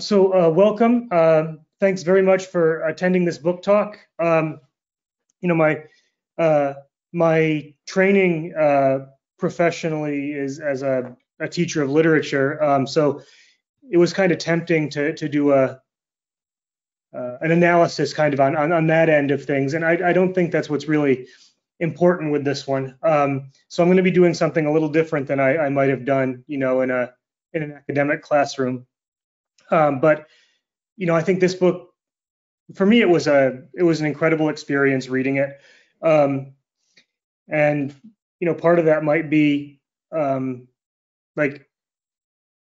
So welcome. Thanks very much for attending this book talk. You know, my training professionally is as a teacher of literature. So it was kind of tempting to do an analysis kind of on that end of things, and I don't think that's what's really important with this one. So I'm going to be doing something a little different than I might have done, you know, in an academic classroom. But, you know, I think this book, for me, it was an incredible experience reading it. And, you know, part of that might be like,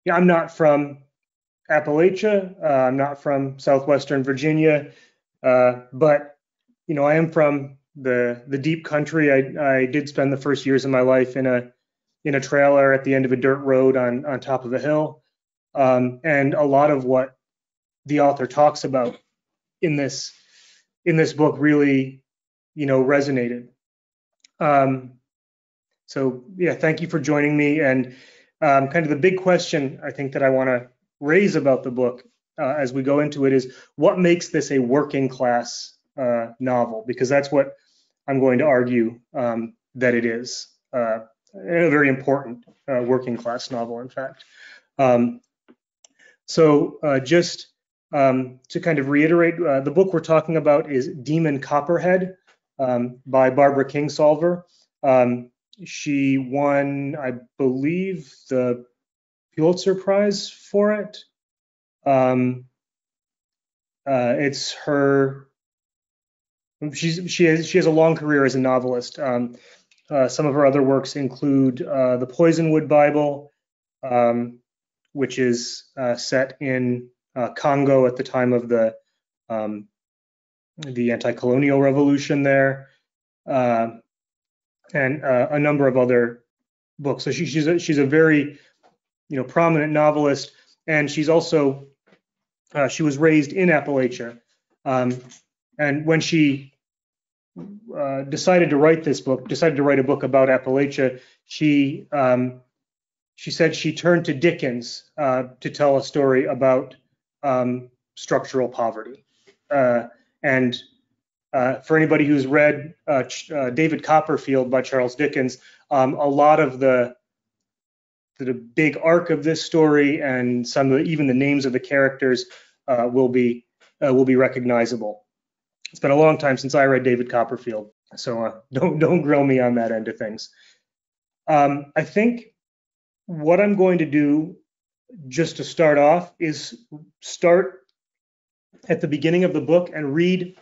yeah, I'm not from Appalachia. I'm not from Southwestern Virginia, but, you know, I am from the deep country. I did spend the first years of my life in a trailer at the end of a dirt road on top of a hill. And a lot of what the author talks about in this book really, you know, resonated. So yeah, thank you for joining me. And kind of the big question I think that I want to raise about the book as we go into it is, what makes this a working class novel? Because that's what I'm going to argue that it is, a very important working class novel, in fact. Just to kind of reiterate, the book we're talking about is Demon Copperhead by Barbara Kingsolver. She won, I believe, the Pulitzer Prize for it. It's her. She has a long career as a novelist. Some of her other works include The Poisonwood Bible, which is set in Congo at the time of the anti-colonial revolution there, and a number of other books. So she's a very, you know, prominent novelist, and she's also she was raised in Appalachia, and when she decided to write a book about Appalachia, she said she turned to Dickens to tell a story about structural poverty. And for anybody who's read David Copperfield by Charles Dickens, a lot of the big arc of this story and some of even the names of the characters will be recognizable. It's been a long time since I read David Copperfield, so don't grill me on that end of things. I think what I'm going to do, just to start off, is start at the beginning of the book and read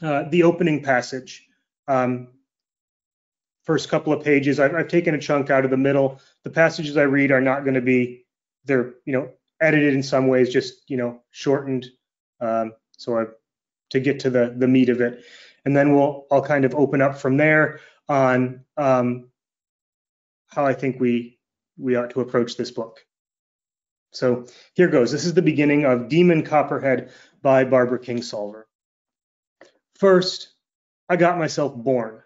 the opening passage. First couple of pages, I've taken a chunk out of the middle. The passages I read are not going to be, they're, you know, edited in some ways, just, you know, shortened. So to get to the meat of it, and then I'll kind of open up from there on how I think we ought to approach this book. So here goes. This is the beginning of Demon Copperhead by Barbara Kingsolver. First, I got myself born.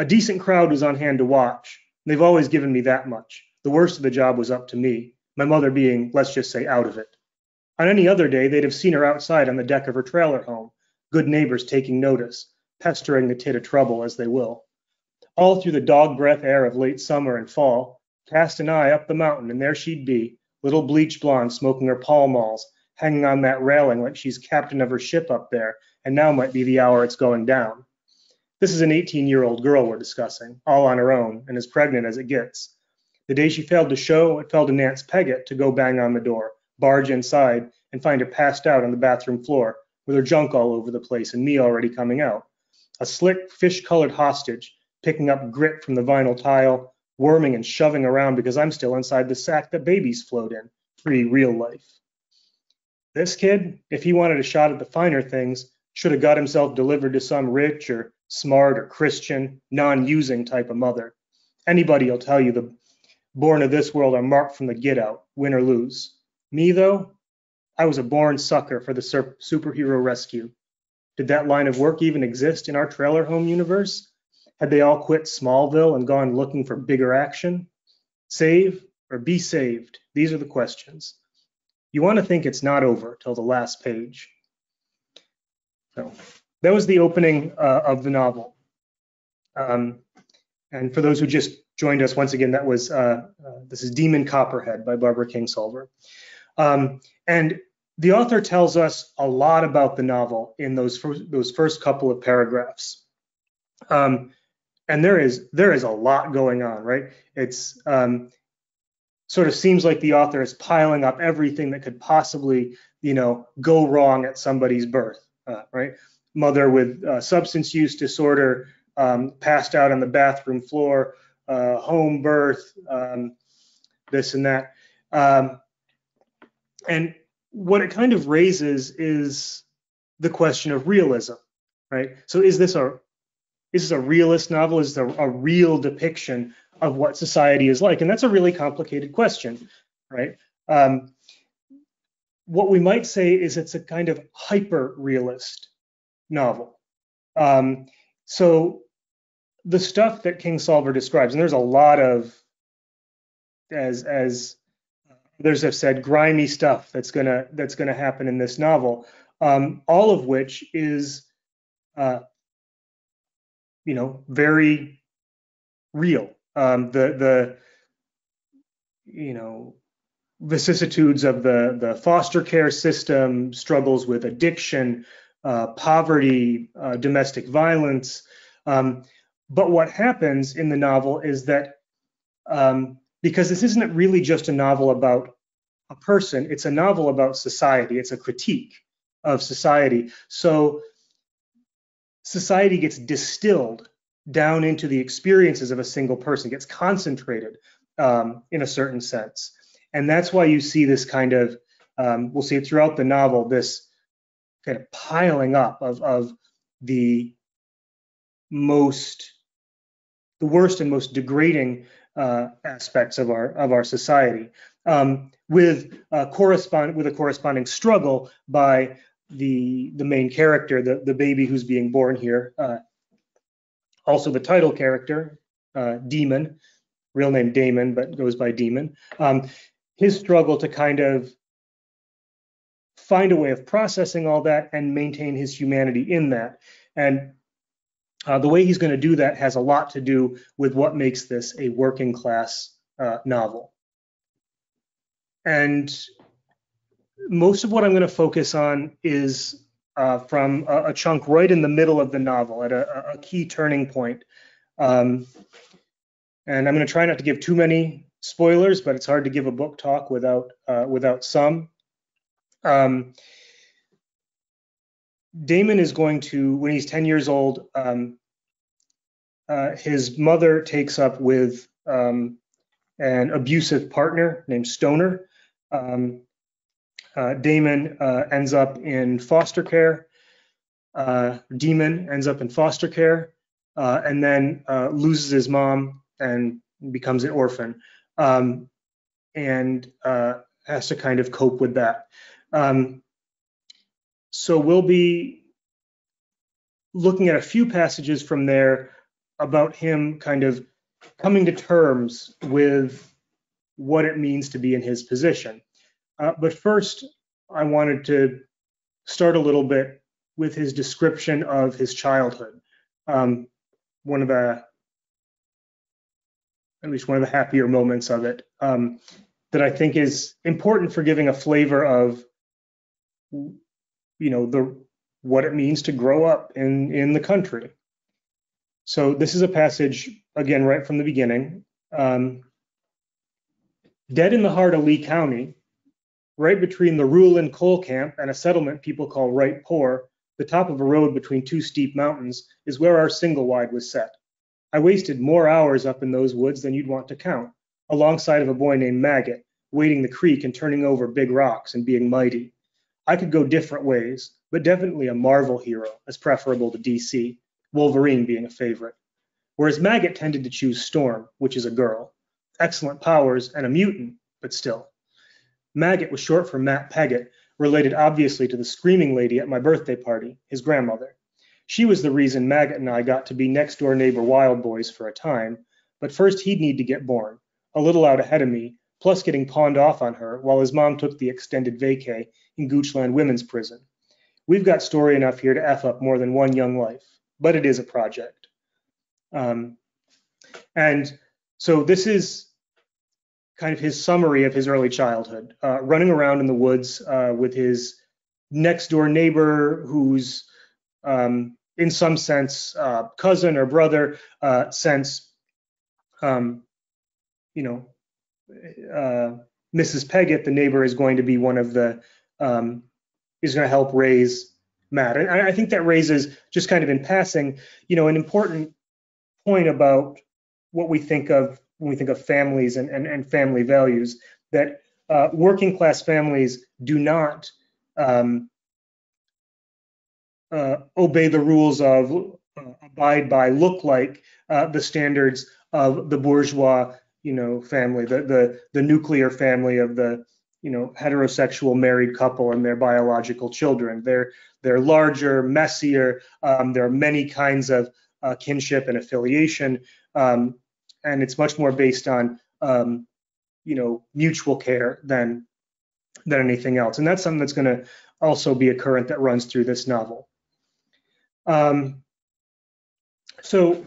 A decent crowd was on hand to watch. They've always given me that much. The worst of the job was up to me, my mother being, let's just say, out of it. On any other day, they'd have seen her outside on the deck of her trailer home, good neighbors taking notice, pestering the tit of trouble as they will. All through the dog-breath air of late summer and fall, cast an eye up the mountain, and there she'd be, little bleached blonde smoking her Pall Malls, hanging on that railing like she's captain of her ship up there, and now might be the hour it's going down. This is an 18-year-old girl we're discussing, all on her own, and as pregnant as it gets. The day she failed to show, it fell to Nance Peggot to go bang on the door, barge inside, and find her passed out on the bathroom floor, with her junk all over the place and me already coming out. A slick, fish-colored hostage, picking up grit from the vinyl tile, worming and shoving around because I'm still inside the sack that babies float in, free real life. This kid, if he wanted a shot at the finer things, should have got himself delivered to some rich or smart or Christian, non-using type of mother. Anybody will tell you the born of this world are marked from the get-out, win or lose. Me, though, I was a born sucker for the superhero rescue. Did that line of work even exist in our trailer home universe? Had they all quit Smallville and gone looking for bigger action? Save or be saved? These are the questions. You want to think it's not over till the last page. So that was the opening of the novel. And for those who just joined us, once again, that was this is Demon Copperhead by Barbara Kingsolver. And the author tells us a lot about the novel in those first couple of paragraphs. And there is a lot going on, right? It's sort of seems like the author is piling up everything that could possibly, you know, go wrong at somebody's birth, right? Mother with substance use disorder, passed out on the bathroom floor, home birth, this and that. And what it kind of raises is the question of realism, right? So is this a realist novel? Is there a real depiction of what society is like? And that's a really complicated question, right? What we might say is it's a kind of hyper-realist novel. So the stuff that Kingsolver describes, and there's a lot of, as others have said, grimy stuff that's gonna happen in this novel, all of which is, you know, very real. The you know, vicissitudes of the foster care system, struggles with addiction, poverty, domestic violence. But what happens in the novel is that because this isn't really just a novel about a person, it's a novel about society. It's a critique of society. So society gets distilled down into the experiences of a single person, gets concentrated in a certain sense. And that's why you see this kind of, we'll see it throughout the novel, this kind of piling up of the worst and most degrading aspects of our society, with a corresponding struggle by the main character, the baby who's being born here, also the title character, Demon, real name Damon, but goes by Demon. His struggle to kind of find a way of processing all that and maintain his humanity in that. And the way he's going to do that has a lot to do with what makes this a working class novel. And most of what I'm going to focus on is from a chunk right in the middle of the novel at a key turning point. And I'm going to try not to give too many spoilers, but it's hard to give a book talk without some. Damon is going to, when he's 10 years old, his mother takes up with an abusive partner named Stoner. Damon ends up in foster care. Demon ends up in foster care and then loses his mom and becomes an orphan and has to kind of cope with that. So we'll be looking at a few passages from there about him kind of coming to terms with what it means to be in his position. But first, I wanted to start a little bit with his description of his childhood. At least one of the happier moments of it that I think is important for giving a flavor of, you know, what it means to grow up in the country. So this is a passage, again, right from the beginning. Dead in the heart of Lee County, right between the rural and coal camp and a settlement people call Right Poor, the top of a road between two steep mountains, is where our single wide was set. I wasted more hours up in those woods than you'd want to count, alongside of a boy named Maggot, wading the creek and turning over big rocks and being mighty. I could go different ways, but definitely a Marvel hero as preferable to DC, Wolverine being a favorite. Whereas Maggot tended to choose Storm, which is a girl. Excellent powers and a mutant, but still. Maggot was short for Matt Peggot, related obviously to the screaming lady at my birthday party, his grandmother. She was the reason Maggot and I got to be next door neighbor wild boys for a time, but first he'd need to get born, a little out ahead of me, plus getting pawned off on her while his mom took the extended vacay in Goochland Women's Prison. We've got story enough here to F up more than one young life, but it is a project. And so this is kind of his summary of his early childhood, running around in the woods with his next door neighbor, who's in some sense cousin or brother, since Mrs. Peggot, the neighbor, is going to be one of the is going to help raise Matt. And I think that raises, just kind of in passing, you know, an important point about what we think of when we think of families and family values, that working class families do not obey the rules of, abide by, look like the standards of the bourgeois, family, the nuclear family of the, heterosexual married couple and their biological children. They're larger, messier. There are many kinds of kinship and affiliation, and it's much more based on, mutual care than anything else. And that's something that's going to also be a current that runs through this novel. So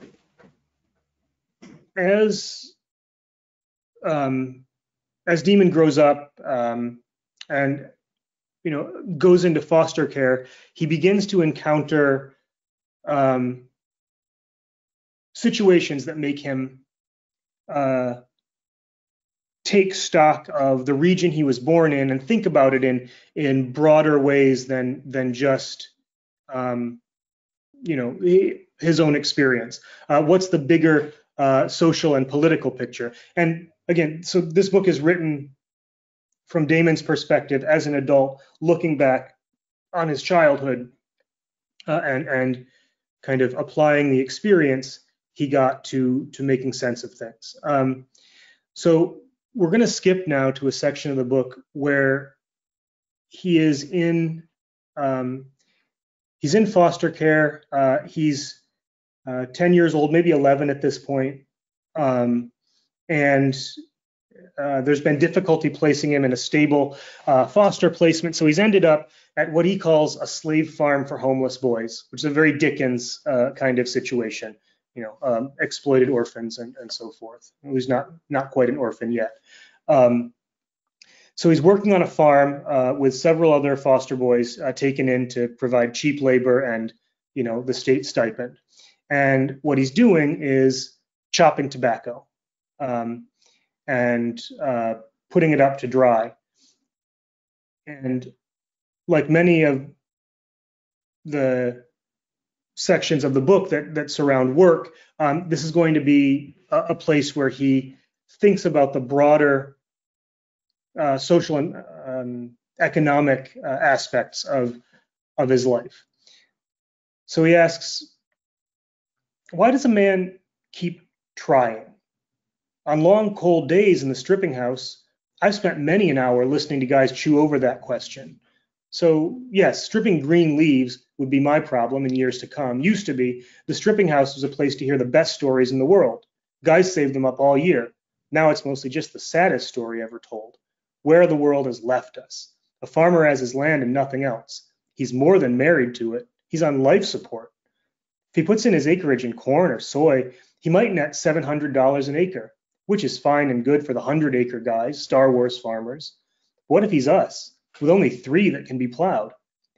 as Demon grows up and goes into foster care, he begins to encounter situations that make him take stock of the region he was born in and think about it in broader ways than just his own experience. What's the bigger social and political picture? And again, so this book is written from Damon's perspective as an adult, looking back on his childhood and kind of applying the experience he got to making sense of things. So we're going to skip now to a section of the book where he is in he's in foster care. He's 10 years old, maybe 11 at this point, and there's been difficulty placing him in a stable foster placement, so he's ended up at what he calls a slave farm for homeless boys, which is a very Dickens kind of situation. Exploited orphans and so forth. He's not quite an orphan yet. So he's working on a farm with several other foster boys taken in to provide cheap labor and, the state stipend. And what he's doing is chopping tobacco and putting it up to dry. And like many of the sections of the book that surround work, this is going to be a place where he thinks about the broader social and economic aspects of his life. So he asks, why does a man keep trying? On long, cold days in the stripping house, I've spent many an hour listening to guys chew over that question. So yes, stripping green leaves would be my problem in years to come. Used to be, the stripping house was a place to hear the best stories in the world. Guys saved them up all year. Now it's mostly just the saddest story ever told. Where the world has left us. A farmer has his land and nothing else. He's more than married to it. He's on life support. If he puts in his acreage in corn or soy, he might net $700 an acre, which is fine and good for the 100-acre guys, Star Wars farmers. What if he's us, with only 3 that can be plowed?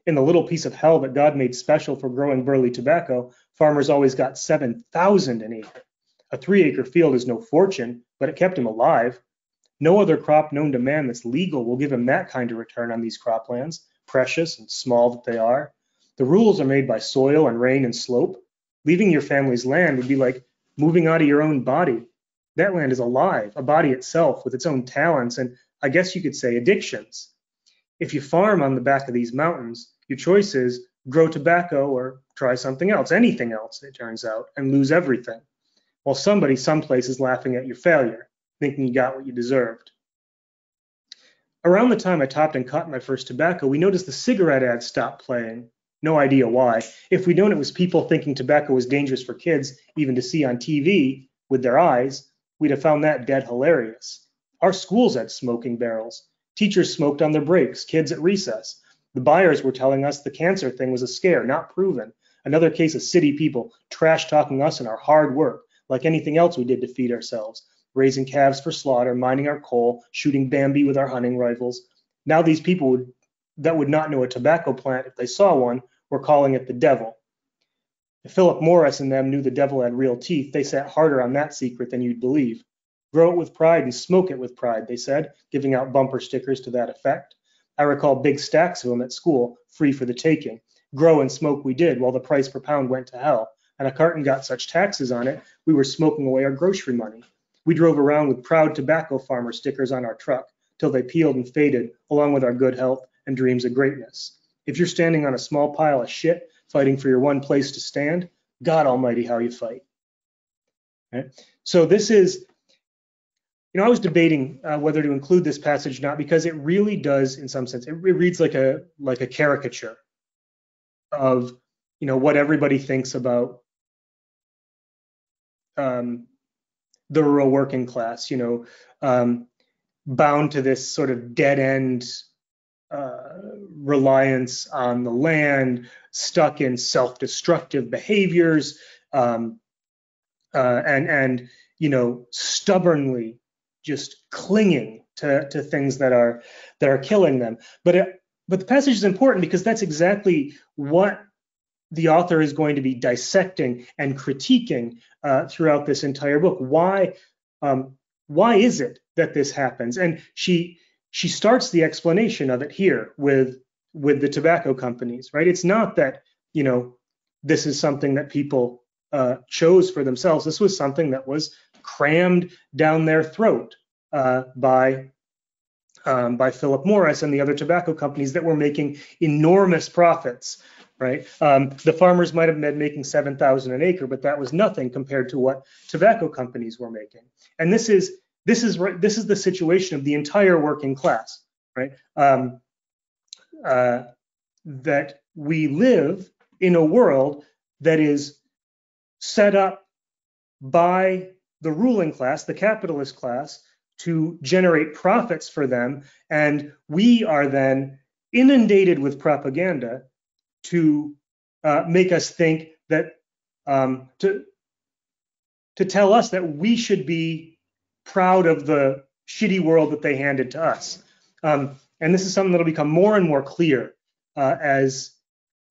In the little piece of hell that God made special for growing burley tobacco, farmers always got 7,000 an acre. A 3-acre field is no fortune, but it kept him alive. No other crop known to man that's legal will give him that kind of return on these croplands, precious and small that they are. The rules are made by soil and rain and slope. Leaving your family's land would be like moving out of your own body. That land is alive, a body itself with its own talents and, I guess you could say, addictions. If you farm on the back of these mountains, your choice is grow tobacco or try something else, anything else, it turns out, and lose everything, while somebody someplace is laughing at your failure, thinking you got what you deserved. Around the time I topped and caught my first tobacco, we noticed the cigarette ad stopped playing. No idea why. If we'd known it was people thinking tobacco was dangerous for kids even to see on TV with their eyes, we'd have found that dead hilarious. Our schools had smoking barrels. Teachers smoked on their breaks, kids at recess. The buyers were telling us the cancer thing was a scare, not proven. Another case of city people trash-talking us and our hard work, like anything else we did to feed ourselves, raising calves for slaughter, mining our coal, shooting Bambi with our hunting rifles. Now these people that would not know a tobacco plant if they saw one were calling it the devil. If Philip Morris and them knew the devil had real teeth, they sat harder on that secret than you'd believe. Grow it with pride and smoke it with pride, they said, giving out bumper stickers to that effect. I recall big stacks of them at school, free for the taking. Grow and smoke we did, while the price per pound went to hell, and a carton got such taxes on it, we were smoking away our grocery money. We drove around with proud tobacco farmer stickers on our truck, till they peeled and faded, along with our good health and dreams of greatness. If you're standing on a small pile of shit, fighting for your one place to stand, God almighty, how you fight. Okay? So this is, you know, I was debating whether to include this passage or not, because it really does, in some sense, it reads like a caricature of, you know, what everybody thinks about the rural working class, you know, bound to this sort of dead-end reliance on the land, stuck in self-destructive behaviors, and you know, stubbornly just clinging to things that are killing them. But the passage is important because that's exactly what the author is going to be dissecting and critiquing throughout this entire book. Why is it that this happens? And she starts the explanation of it here with the tobacco companies, right? It's not that, you know, this is something that people chose for themselves. This was something that was crammed down their throat by Philip Morris and the other tobacco companies that were making enormous profits, right? The farmers might have been making $7,000 an acre, but that was nothing compared to what tobacco companies were making. And this is the situation of the entire working class, right? That we live in a world that is set up by the ruling class, the capitalist class, to generate profits for them, and we are then inundated with propaganda to make us think that to tell us that we should be proud of the shitty world that they handed to us. And this is something that'll become more and more clear as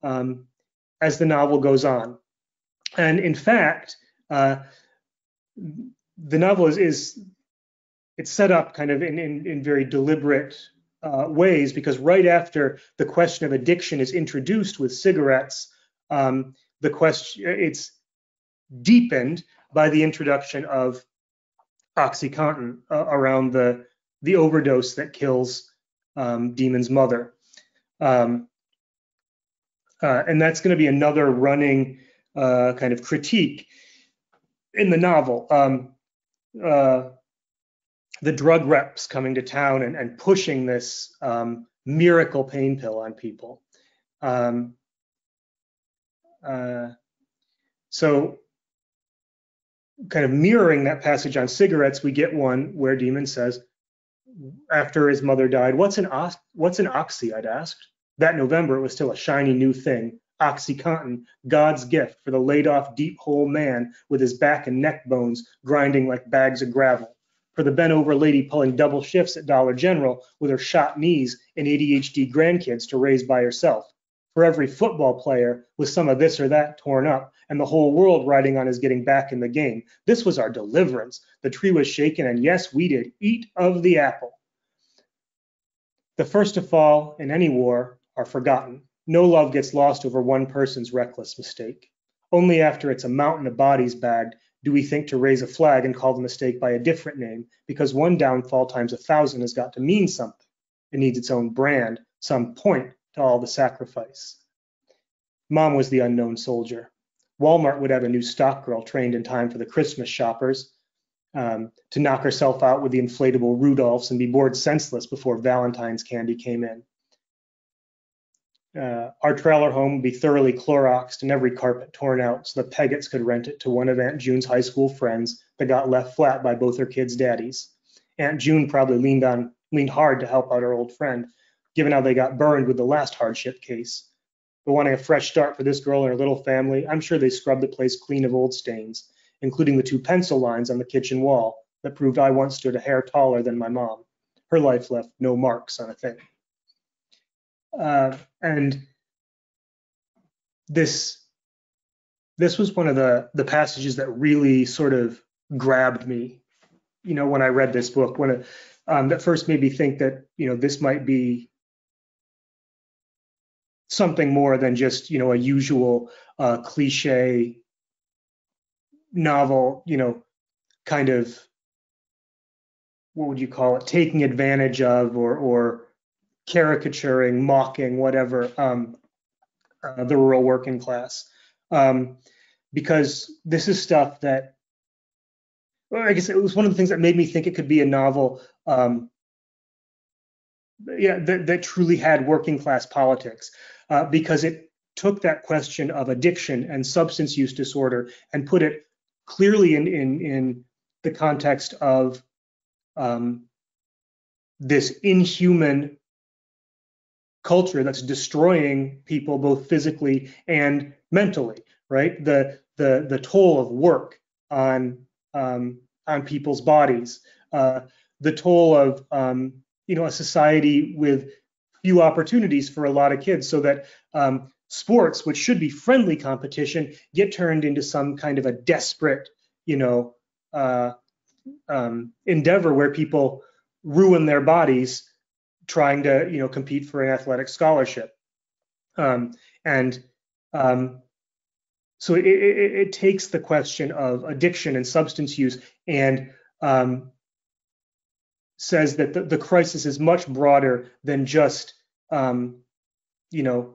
the novel goes on. And in fact, the novel is set up kind of in very deliberate ways, because right after the question of addiction is introduced with cigarettes, the question, it's deepened by the introduction of OxyContin around the overdose that kills Demon's mother. And that's going to be another running kind of critique in the novel. The drug reps coming to town and pushing this miracle pain pill on people. So kind of mirroring that passage on cigarettes, we get one where Demon says, after his mother died, what's an oxy, I'd asked. That November, it was still a shiny new thing. OxyContin, God's gift for the laid-off deep-hole man with his back and neck bones grinding like bags of gravel, for the bent-over lady pulling double shifts at Dollar General with her shot knees and ADHD grandkids to raise by herself, for every football player with some of this or that torn up, and the whole world riding on his getting back in the game. This was our deliverance. The tree was shaken, and yes, we did eat of the apple. The first to fall in any war are forgotten. No love gets lost over one person's reckless mistake. Only after it's a mountain of bodies bagged do we think to raise a flag and call the mistake by a different name, because one downfall times 1,000 has got to mean something. It needs its own brand, some point, to all the sacrifice. Mom was the unknown soldier. Walmart would have a new stock girl trained in time for the Christmas shoppers to knock herself out with the inflatable Rudolphs and be bored senseless before Valentine's candy came in. Our trailer home would be thoroughly Cloroxed and every carpet torn out so the Peggots could rent it to one of Aunt June's high school friends that got left flat by both her kids' daddies. Aunt June probably leaned hard to help out her old friend, given how they got burned with the last hardship case. But wanting a fresh start for this girl and her little family, I'm sure they scrubbed the place clean of old stains, including the two pencil lines on the kitchen wall that proved I once stood a hair taller than my mom. Her life left no marks on a thing. And this was one of the passages that really sort of grabbed me, you know, when I read this book, when it, that first made me think that, you know, this might be something more than just, you know, a usual cliche novel, you know, kind of, what would you call it, taking advantage of or caricaturing, mocking, whatever, the rural working class. Because this is stuff that, well, I guess it was one of the things that made me think it could be a novel that truly had working class politics, because it took that question of addiction and substance use disorder and put it clearly in the context of this inhuman culture that's destroying people both physically and mentally, right? The toll of work on people's bodies, the toll of you know, a society with few opportunities for a lot of kids, so that sports, which should be friendly competition, get turned into some kind of a desperate, you know, endeavor where people ruin their bodies trying to, you know, compete for an athletic scholarship. So it takes the question of addiction and substance use and says that the crisis is much broader than just, you know,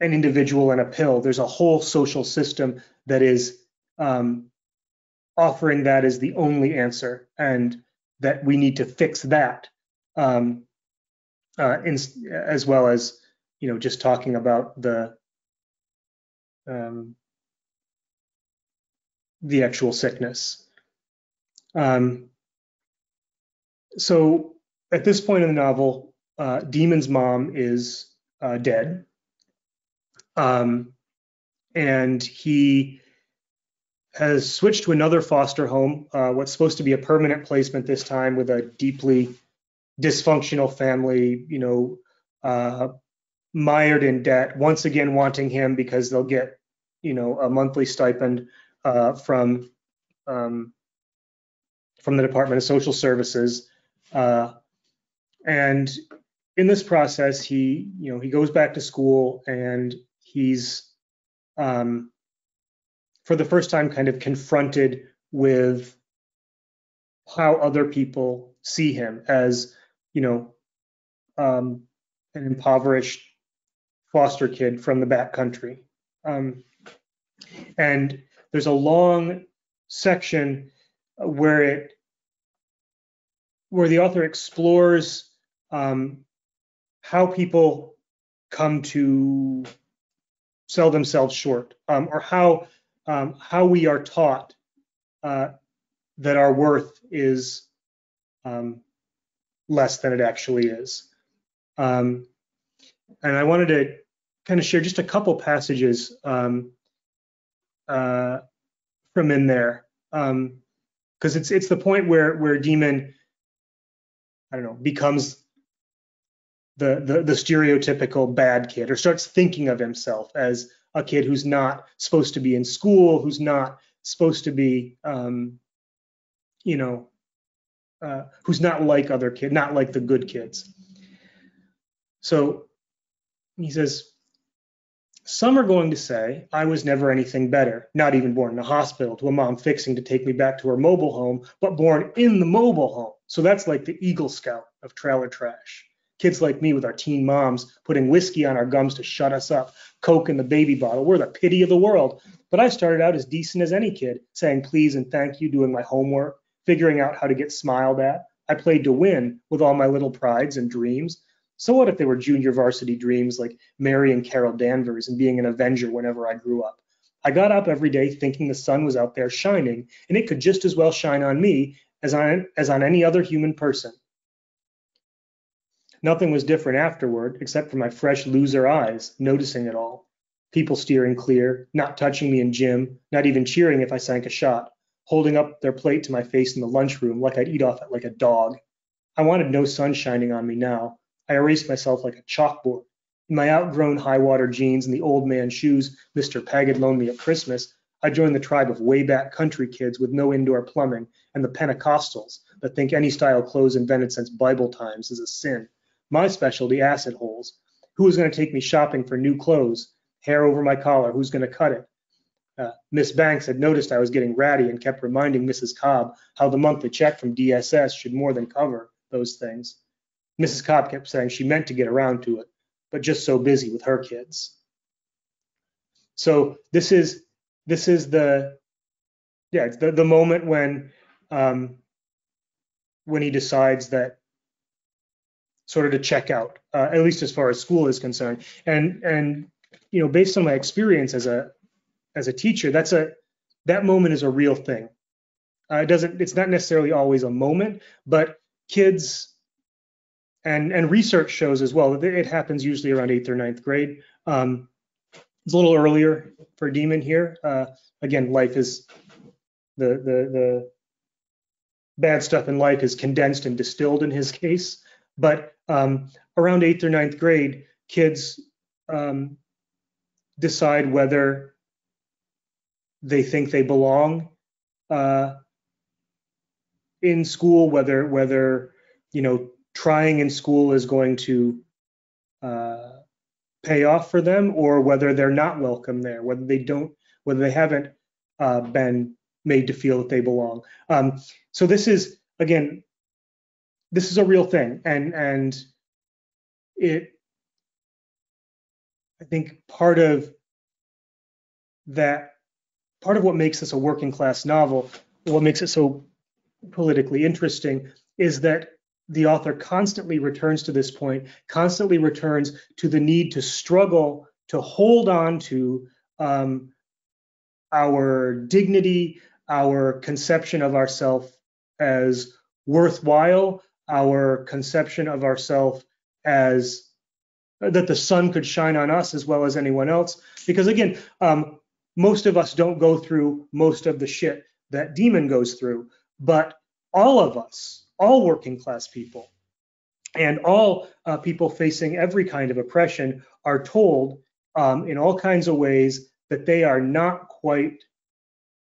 an individual and a pill. There's a whole social system that is offering that as the only answer, and that we need to fix that, as well as, you know, just talking about the actual sickness. So at this point in the novel, Demon's mom is dead. And he has switched to another foster home, what's supposed to be a permanent placement this time, with a deeply dysfunctional family, you know, mired in debt, once again wanting him because they'll get, you know, a monthly stipend from the Department of Social Services. And in this process, he, you know, he goes back to school, and he's, for the first time, kind of confronted with how other people see him as, you know, an impoverished foster kid from the back country. And there's a long section where the author explores how people come to sell themselves short, or how we are taught that our worth is less than it actually is. And I wanted to kind of share just a couple passages from in there, because it's the point where Demon, I don't know, becomes the stereotypical bad kid, or starts thinking of himself as a kid who's not supposed to be in school, who's not supposed to be, you know, who's not like other kids, not like the good kids. So he says, "Some are going to say I was never anything better, not even born in a hospital, to a mom fixing to take me back to her mobile home, but born in the mobile home. So that's like the Eagle Scout of trailer trash. Kids like me with our teen moms putting whiskey on our gums to shut us up, Coke in the baby bottle. We're the pity of the world. But I started out as decent as any kid, saying please and thank you, doing my homework, figuring out how to get smiled at. I played to win with all my little prides and dreams. So what if they were junior varsity dreams, like Mary and Carol Danvers and being an Avenger whenever I grew up? I got up every day thinking the sun was out there shining, and it could just as well shine on me as on any other human person. Nothing was different afterward, except for my fresh loser eyes, noticing it all. People steering clear, not touching me in gym, not even cheering if I sank a shot, holding up their plate to my face in the lunchroom like I'd eat off it like a dog. I wanted no sun shining on me now. I erased myself like a chalkboard. In my outgrown high-water jeans and the old man shoes Mr. Peggot loaned me at Christmas, I joined the tribe of way-back country kids with no indoor plumbing and the Pentecostals that think any style clothes invented since Bible times is a sin. My specialty, acid holes. Who was going to take me shopping for new clothes? Hair over my collar, who's going to cut it? Miss Banks had noticed I was getting ratty and kept reminding Mrs. Cobb how the monthly check from DSS should more than cover those things. Mrs. Cobb kept saying she meant to get around to it, but just so busy with her kids. So this is the moment when he decides that sort of to check out, at least as far as school is concerned. And you know, based on my experience as a teacher, that moment is a real thing. It's not necessarily always a moment, but kids and research shows as well that it happens usually around 8th or 9th grade. It's a little earlier for Demon here. Again, life is the bad stuff in life is condensed and distilled in his case, but around 8th or 9th grade, kids decide whether they think they belong in school, whether you know, trying in school is going to pay off for them, or whether they're not welcome there, whether they haven't been made to feel that they belong. So this is a real thing, and it, I think part of what makes this a working class novel, what makes it so politically interesting, is that the author constantly returns to this point, constantly returns to the need to struggle, to hold on to our dignity, our conception of ourselves as worthwhile, our conception of ourselves as that the sun could shine on us as well as anyone else. Because again, most of us don't go through most of the shit that Demon goes through, but all of us, all working class people, and all people facing every kind of oppression are told in all kinds of ways that they are not quite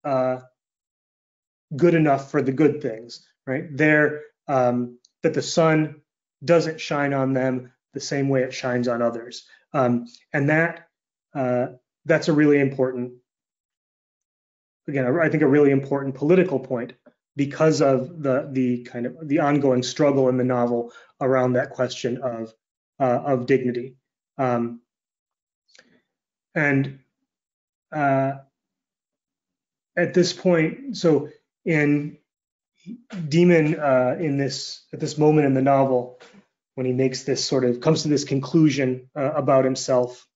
good enough for the good things, right? They're, that the sun doesn't shine on them the same way it shines on others. And that's a really important, again, I think a really important political point because of the kind of the ongoing struggle in the novel around that question of dignity. At this point, so in Demon, at this moment in the novel, when he makes this sort of, comes to this conclusion about himself,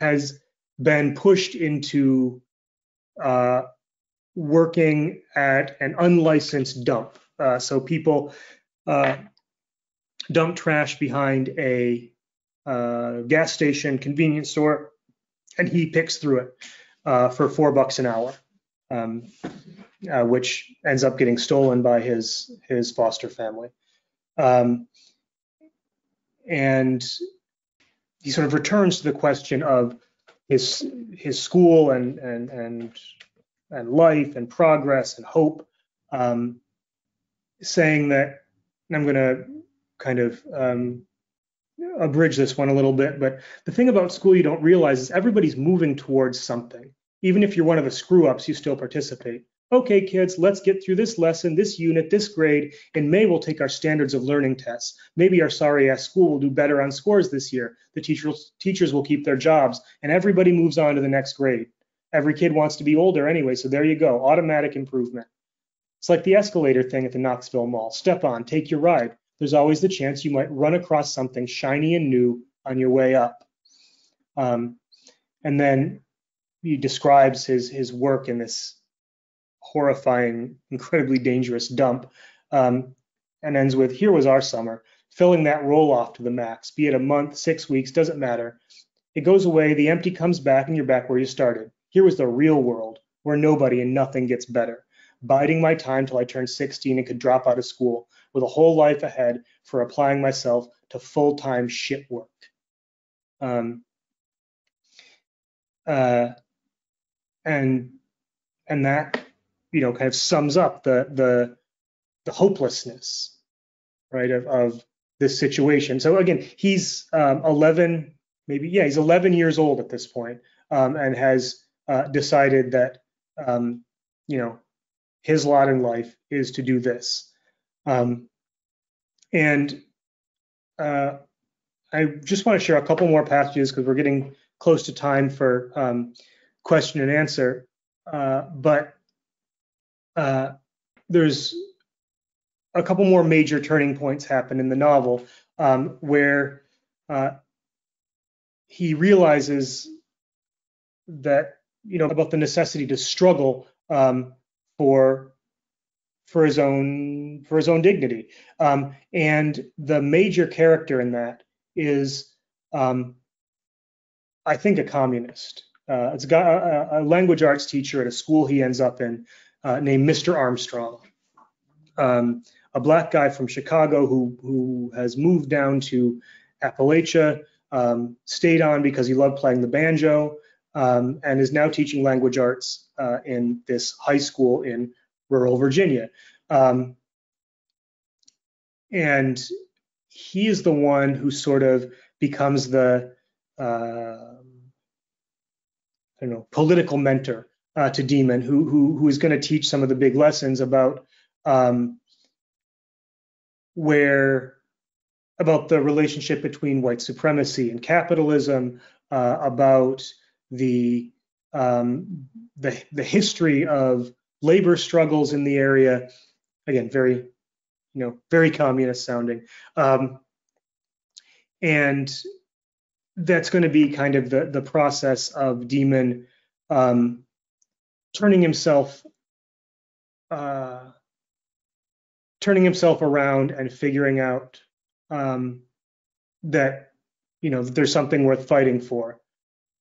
has been pushed into working at an unlicensed dump. So people dump trash behind a gas station, convenience store, and he picks through it for $4 an hour, which ends up getting stolen by his foster family. And he sort of returns to the question of his school and life and progress and hope, saying that, and I'm going to kind of abridge this one a little bit, but the thing about school you don't realize is everybody's moving towards something. Even if you're one of the screw-ups, you still participate. Okay, kids, let's get through this lesson, this unit, this grade. In May, we'll take our standards of learning tests. Maybe our sorry-ass school will do better on scores this year. The teachers will keep their jobs, and everybody moves on to the next grade. Every kid wants to be older anyway, so there you go, automatic improvement. It's like the escalator thing at the Knoxville Mall. Step on, take your ride. There's always the chance you might run across something shiny and new on your way up. And then he describes his work in this horrifying, incredibly dangerous dump, and ends with, "Here was our summer," filling that roll off to the max, be it a month, 6 weeks, doesn't matter. It goes away, the empty comes back, and you're back where you started. Here was the real world, where nobody and nothing gets better. Biding my time till I turned 16 and could drop out of school, with a whole life ahead for applying myself to full-time shit work. And that, you know, kind of sums up the hopelessness, right, of this situation. So again, he's 11 years old at this point, and has decided that, you know, his lot in life is to do this. I just want to share a couple more passages because we're getting close to time for question and answer. But there's a couple more major turning points happen in the novel, where he realizes that, you know, about the necessity to struggle for his own dignity. And the major character in that is, I think, a communist. It's got a language arts teacher at a school he ends up in named Mr. Armstrong, a black guy from Chicago who has moved down to Appalachia, stayed on because he loved playing the banjo, and is now teaching language arts in this high school in rural Virginia. And he is the one who sort of becomes the political mentor to Demon, who is going to teach some of the big lessons about about the relationship between white supremacy and capitalism, about the history of labor struggles in the area. Again, very communist sounding, and that's going to be kind of the process of Demon turning himself around and figuring out that, you know, there's something worth fighting for.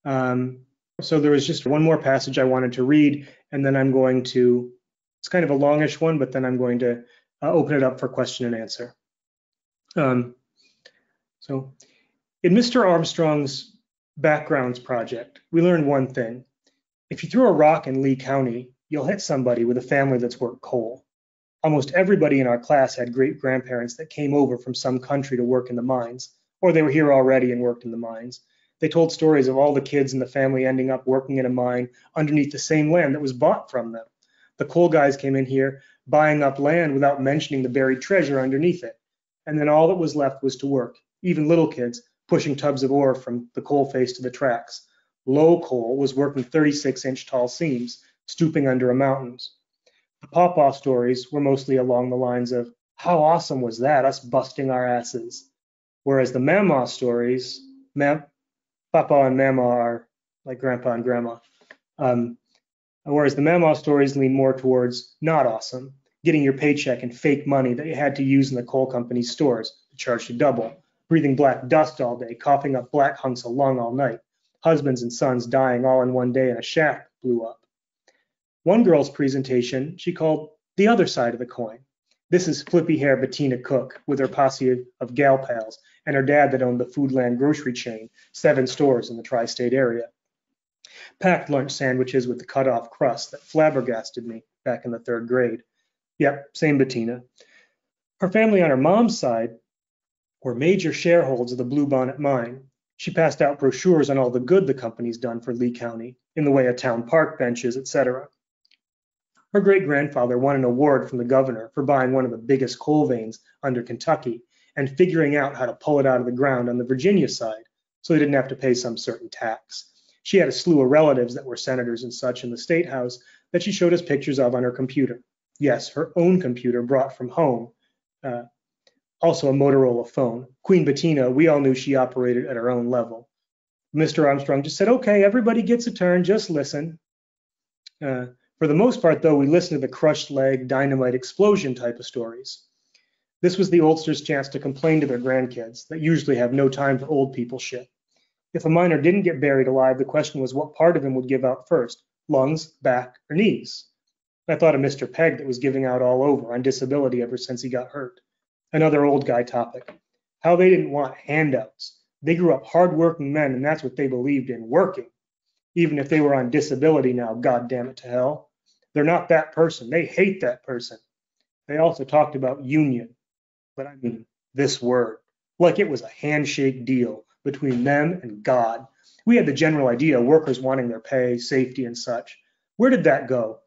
So there was just one more passage I wanted to read, and then I'm going to, it's kind of a longish one, but then I'm going to open it up for question and answer. So, in Mr. Armstrong's backgrounds project, we learned one thing. If you threw a rock in Lee County, you'll hit somebody with a family that's worked coal. Almost everybody in our class had great-grandparents that came over from some country to work in the mines, or they were here already and worked in the mines. They told stories of all the kids in the family ending up working in a mine underneath the same land that was bought from them. The coal guys came in here buying up land without mentioning the buried treasure underneath it. And then all that was left was to work, even little kids, pushing tubs of ore from the coal face to the tracks. Low coal was working 36-inch tall seams, stooping under a mountain. The pawpaw stories were mostly along the lines of, "How awesome was that, us busting our asses?" Whereas the mamma stories, Papa and Mama are like Grandpa and Grandma. Whereas the Mama stories lean more towards not awesome, getting your paycheck and fake money that you had to use in the coal company's stores to charge you double, breathing black dust all day, coughing up black hunks of lung all night, husbands and sons dying all in one day in a shaft blew up. One girl's presentation she called "The Other Side of the Coin." This is flippy-haired Bettina Cook with her posse of gal pals and her dad that owned the Foodland grocery chain, 7 stores in the tri-state area. Packed lunch sandwiches with the cut-off crust that flabbergasted me back in the 3rd grade. Yep, same Bettina. Her family on her mom's side were major shareholders of the Bluebonnet Mine. She passed out brochures on all the good the company's done for Lee County, in the way of town park benches, etc. Her great-grandfather won an award from the governor for buying one of the biggest coal veins under Kentucky and figuring out how to pull it out of the ground on the Virginia side so they didn't have to pay some certain tax. She had a slew of relatives that were senators and such in the state house that she showed us pictures of on her computer. Yes, her own computer brought from home, also a Motorola phone. Queen Bettina, we all knew she operated at her own level. Mr. Armstrong just said, "Okay, everybody gets a turn, just listen." For the most part, though, we listen to the crushed leg, dynamite explosion type of stories. This was the oldsters' chance to complain to their grandkids that usually have no time for old people shit. If a miner didn't get buried alive, the question was what part of him would give out first, lungs, back, or knees. I thought of Mr. Pegg that was giving out all over on disability ever since he got hurt. Another old guy topic. How they didn't want handouts. They grew up hard-working men, and that's what they believed in, working. Even if they were on disability now, goddamn it to hell. They're not that person. They hate that person. They also talked about union. But I mean this word, like it was a handshake deal between them and God. We had the general idea of workers wanting their pay, safety, and such. Where did that go?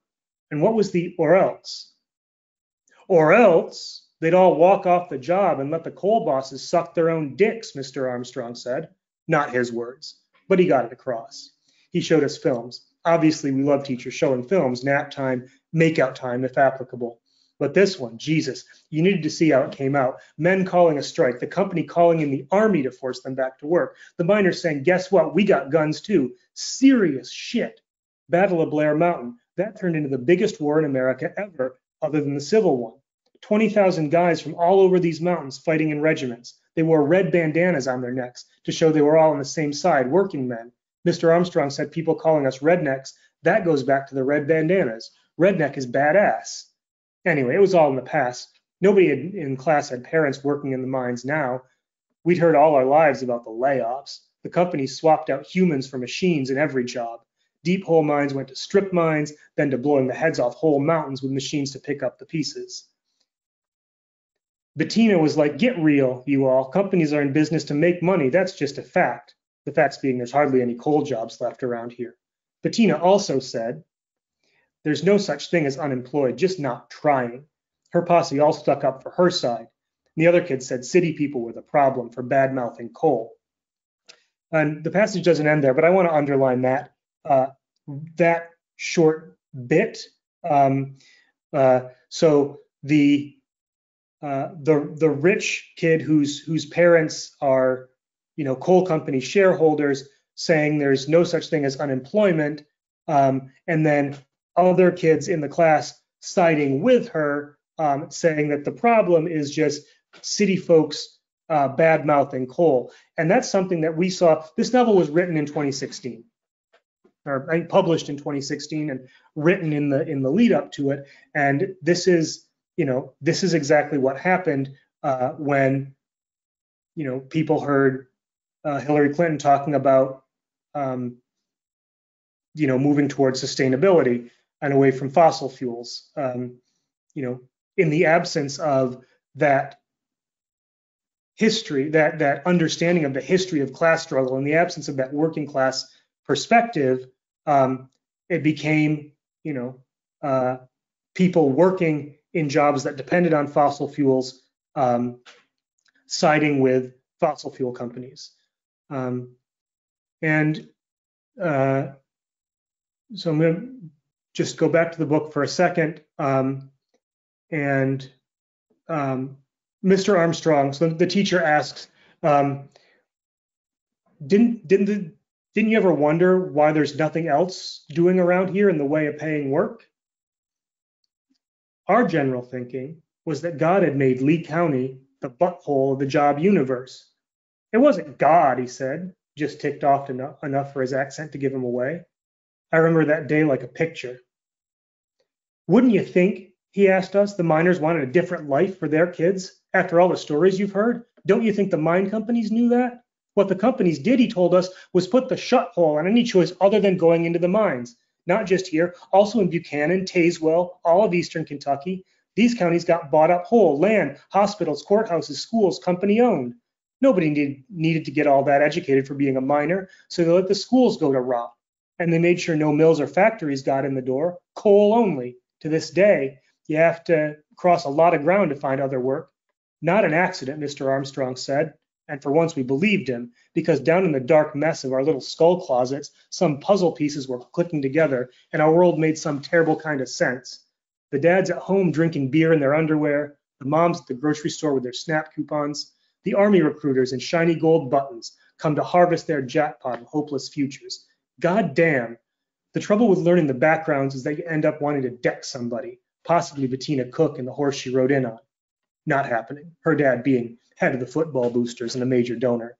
And what was the or else? Or else they'd all walk off the job and let the coal bosses suck their own dicks, Mr. Armstrong said. Not his words, but he got it across. He showed us films. Obviously, we love teachers showing films, nap time, makeout time, if applicable. But this one, Jesus, you needed to see how it came out. Men calling a strike, the company calling in the army to force them back to work. The miners saying, guess what? We got guns too. Serious shit. Battle of Blair Mountain. That turned into the biggest war in America ever, other than the Civil one. 20,000 guys from all over these mountains fighting in regiments. They wore red bandanas on their necks to show they were all on the same side, working men. Mr. Armstrong said people calling us rednecks. That goes back to the red bandanas. Redneck is badass. Anyway, it was all in the past. Nobody in class had parents working in the mines now. We'd heard all our lives about the layoffs. The companies swapped out humans for machines in every job. Deep hole mines went to strip mines, then to blowing the heads off whole mountains with machines to pick up the pieces. Bettina was like, get real, you all. Companies are in business to make money. That's just a fact. The facts being there's hardly any coal jobs left around here. Bettina also said, there's no such thing as unemployed, just not trying. Her posse all stuck up for her side. And the other kids said city people were the problem for bad-mouthing coal. And the passage doesn't end there, but I want to underline that that short bit. So the rich kid whose parents are, you know, coal company shareholders saying there's no such thing as unemployment, and then other kids in the class siding with her, saying that the problem is just city folks bad-mouthing coal. And that's something that we saw. This novel was written in 2016, or published in 2016 and written in the lead up to it. And this is, you know, this is exactly what happened when, you know, people heard Hillary Clinton talking about, you know, moving towards sustainability and away from fossil fuels, you know, in the absence of that history, that understanding of the history of class struggle, in the absence of that working class perspective, it became, you know, people working in jobs that depended on fossil fuels, siding with fossil fuel companies. So I'm going to just go back to the book for a second. Mr. Armstrong, so the teacher asks, didn't you ever wonder why there's nothing else doing around here in the way of paying work? Our general thinking was that God had made Lee County the butthole of the job universe. It wasn't God, he said, just ticked off enough for his accent to give him away. I remember that day like a picture. Wouldn't you think, he asked us, the miners wanted a different life for their kids? After all the stories you've heard, don't you think the mine companies knew that? What the companies did, he told us, was put the shut hole on any choice other than going into the mines. Not just here, also in Buchanan, Tazewell, all of eastern Kentucky. These counties got bought up whole, land, hospitals, courthouses, schools, company-owned. Nobody needed to get all that educated for being a miner, so they let the schools go to rot. And they made sure no mills or factories got in the door, coal only. To this day, you have to cross a lot of ground to find other work. Not an accident, Mr. Armstrong said, and for once we believed him, because down in the dark mess of our little skull closets, some puzzle pieces were clicking together, and our world made some terrible kind of sense. The dads at home drinking beer in their underwear, the moms at the grocery store with their SNAP coupons, the army recruiters in shiny gold buttons come to harvest their jackpot of hopeless futures. God damn, The trouble with learning the backgrounds is that you end up wanting to deck somebody, possibly Bettina Cook and the horse she rode in on. Not happening, her dad being head of the football boosters and a major donor.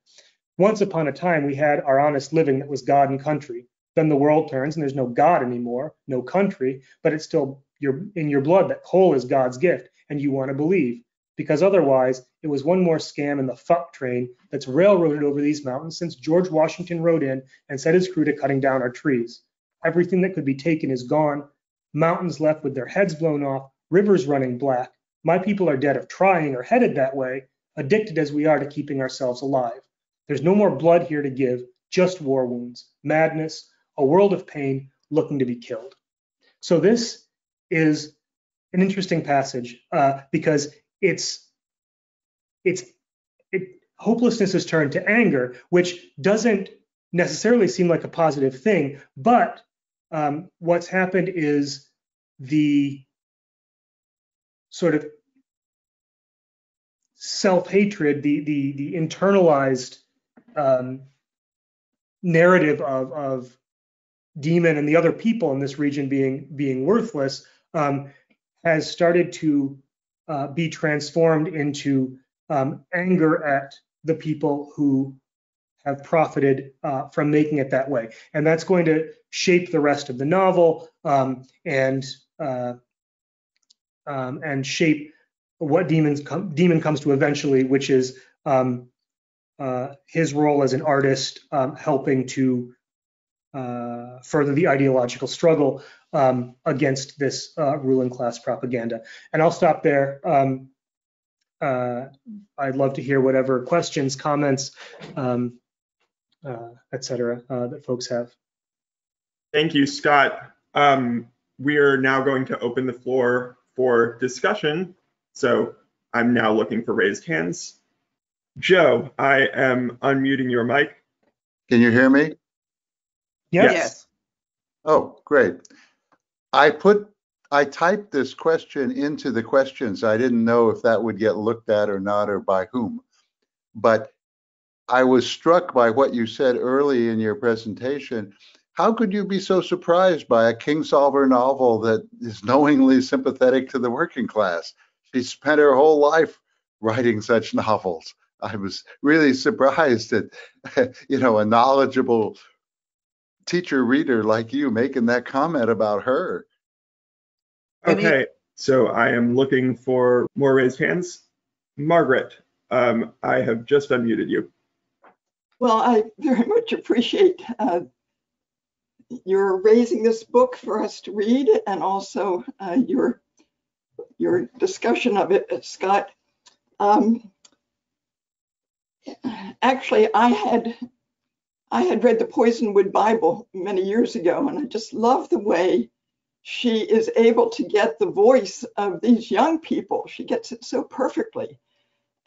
Once upon a time, we had our honest living that was God and country. Then the world turns and there's no God anymore, no country, but it's still in your blood that coal is God's gift, and you want to believe, because otherwise it was one more scam in the fuck train that's railroaded over these mountains since George Washington rode in and set his crew to cutting down our trees. Everything that could be taken is gone, mountains left with their heads blown off, rivers running black. My people are dead of trying or headed that way, addicted as we are to keeping ourselves alive. There's no more blood here to give, just war wounds, madness, a world of pain looking to be killed. So this is an interesting passage because hopelessness is turned to anger, which doesn't necessarily seem like a positive thing, but what's happened is the sort of self-hatred, the internalized narrative of Demon and the other people in this region being worthless has started to be transformed into anger at the people who have profited from making it that way. And that's going to shape the rest of the novel and shape what Demon comes to eventually, which is his role as an artist helping to further the ideological struggle against this ruling class propaganda. And I'll stop there. I'd love to hear whatever questions, comments, etc. That folks have. Thank you, Scott. We are now going to open the floor for discussion. So I'm now looking for raised hands. Joe, I am unmuting your mic. Can you hear me? Yes. Oh, great. I typed this question into the questions. I didn't know if that would get looked at or not, or by whom. But I was struck by what you said early in your presentation. How could you be so surprised by a Kingsolver novel that is knowingly sympathetic to the working class? She spent her whole life writing such novels. I was really surprised at, you know, a knowledgeable teacher reader like you making that comment about her. Okay, so I am looking for more raised hands. Margaret, I have just unmuted you. Well, I very much appreciate your raising this book for us to read, and also your discussion of it, Scott. Actually, I had read The Poisonwood Bible many years ago, and I just love the way she is able to get the voice of these young people. She gets it so perfectly.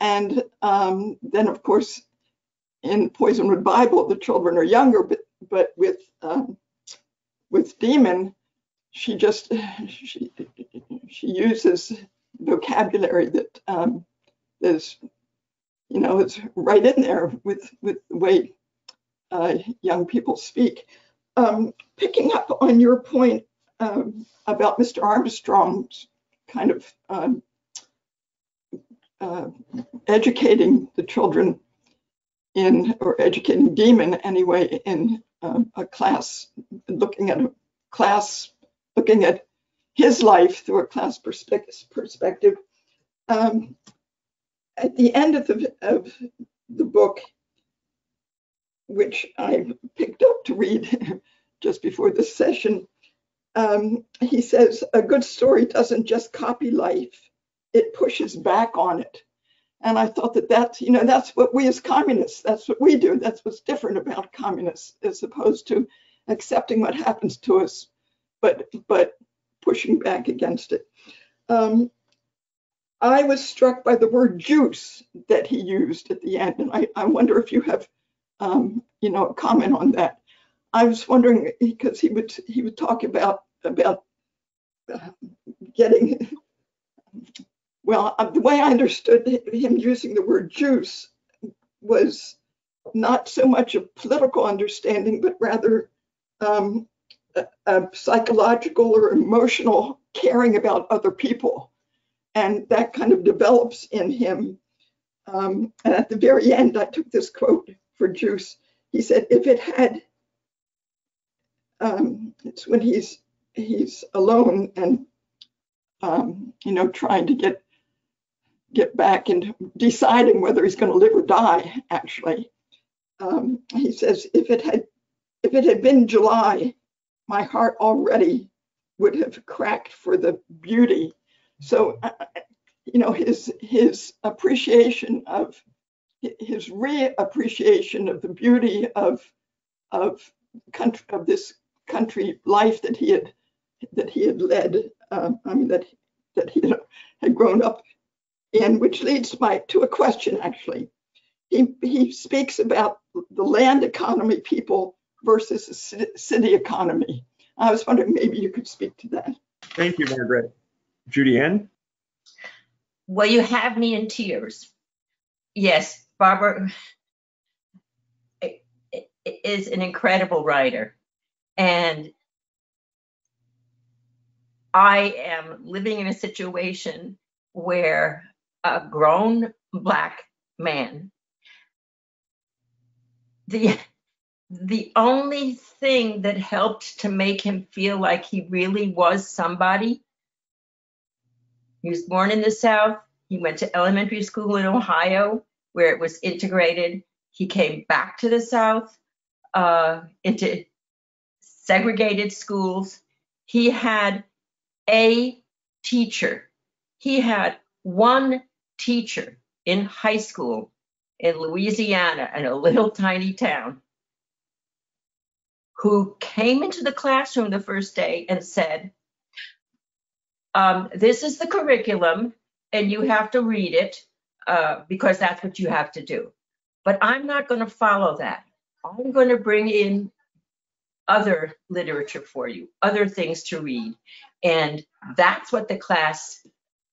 And then, of course, in Poisonwood Bible, the children are younger, but with Demon, she uses vocabulary that is, you know, it's right in there with the way young people speak. Picking up on your point about Mr. Armstrong's kind of educating the children in, or educating Demon anyway, in a class, looking at his life through a class perspective. At the end of the book, which I picked up to read just before this session, he says, a good story doesn't just copy life, it pushes back on it. And I thought that's, you know, that's what we as communists, that's what we do. That's what's different about communists, as opposed to accepting what happens to us, but pushing back against it. I was struck by the word juice that he used at the end. And I wonder if you have you know, a comment on that. I was wondering, because he would talk about getting, well, the way I understood him using the word juice was not so much a political understanding, but rather psychological or emotional caring about other people. And that kind of develops in him. And at the very end, I took this quote for Juice. He said, if it had, it's when he's alone and, you know, trying to get back and deciding whether he's going to live or die, actually. He says, if it had been July, my heart already would have cracked for the beauty. So, you know, his appreciation of, his re-appreciation of the beauty of this country life that he had led, that he had grown up in, which leads to a question, actually. He speaks about the land economy people versus the city economy. I was wondering maybe you could speak to that. Thank you, Margaret. Judy Ann? Well, you have me in tears. Yes, Barbara is an incredible writer. And I am living in a situation where a grown Black man, the only thing that helped to make him feel like he really was somebody, he was born in the South, he went to elementary school in Ohio, where it was integrated. He came back to the South, into segregated schools. He had a teacher. He had one teacher in high school in Louisiana, in a little tiny town, who came into the classroom the first day and said, this is the curriculum and you have to read it because that's what you have to do. But I'm not going to follow that. I'm going to bring in other literature for you, other things to read. And that's what the class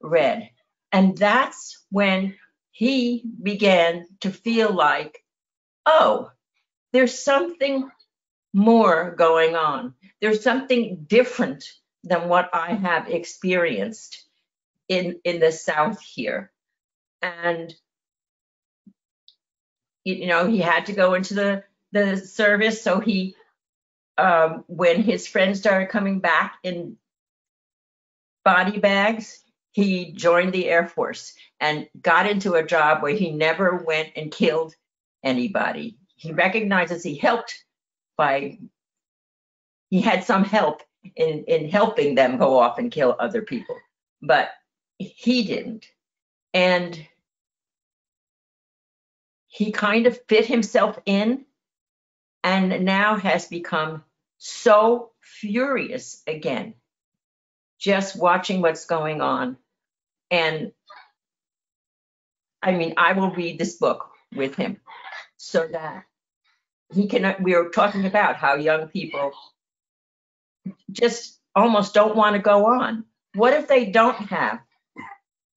read. And that's when he began to feel like, oh, there's something more going on. There's something different than what I have experienced in the South here. And, you know, he had to go into the service. So he, when his friends started coming back in body bags, he joined the Air Force and got into a job where he never went and killed anybody. He recognizes he helped he had some help in helping them go off and kill other people, but he didn't. And he kind of fit himself in and now has become so furious again, just watching what's going on. And I mean, I will read this book with him so that he can, we were talking about how young people just almost don't want to go on. What if they don't have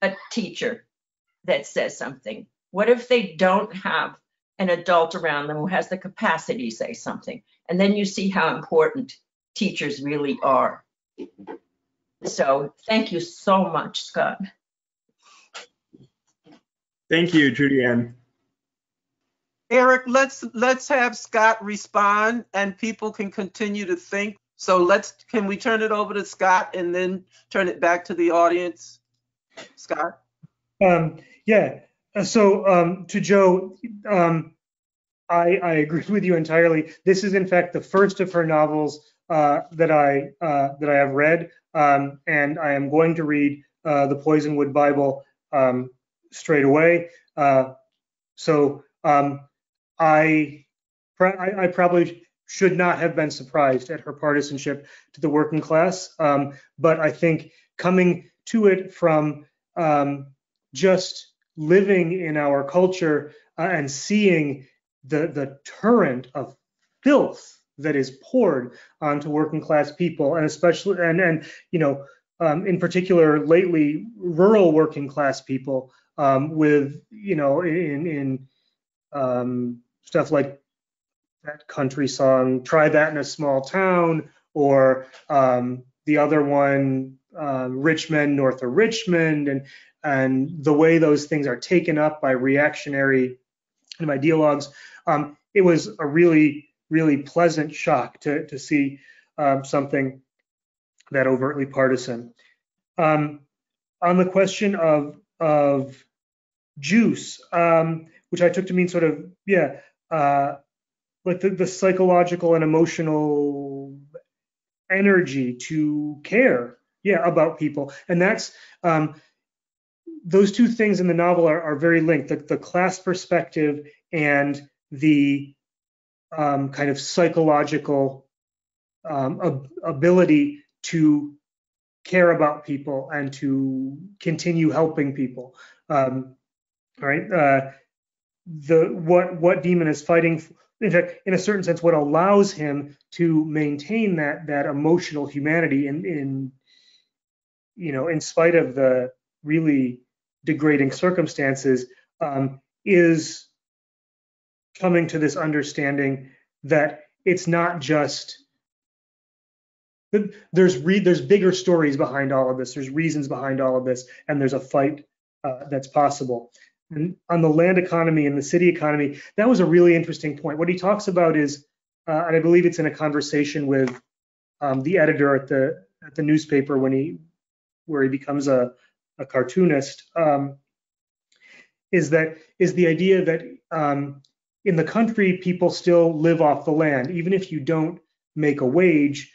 a teacher that says something? What if they don't have an adult around them who has the capacity to say something? And then you see how important teachers really are. So thank you so much, Scott. Thank you, Judy Ann. Eric, let's have Scott respond and people can continue to think. So can we turn it over to Scott and then turn it back to the audience? Scott? Yeah, so to Joe, I agree with you entirely. This is in fact the first of her novels that I have read, and I am going to read The Poisonwood Bible straight away. I probably should not have been surprised at her partisanship to the working class, but I think coming to it from just living in our culture and seeing the torrent of filth that is poured onto working class people, and especially and you know in particular lately rural working class people with you know in stuff like that country song, Try That in a Small Town, or the other one, Richmond, north of Richmond, and the way those things are taken up by reactionary and by ideologues. It was a really, really pleasant shock to see something that overtly partisan. On the question of juice, which I took to mean sort of, like the psychological and emotional energy to care, about people. And that's, those two things in the novel are very linked, the class perspective and the kind of psychological ability to care about people and to continue helping people. What Demon is fighting for, in fact, in a certain sense, what allows him to maintain that emotional humanity in spite of the really degrading circumstances, is coming to this understanding that it's not just, there's bigger stories behind all of this, there's reasons behind all of this, and there's a fight that's possible. And on the land economy and the city economy, that was a really interesting point. What he talks about is, and I believe it's in a conversation with the editor at the newspaper where he becomes a cartoonist, is the idea that in the country, people still live off the land. Even if you don't make a wage,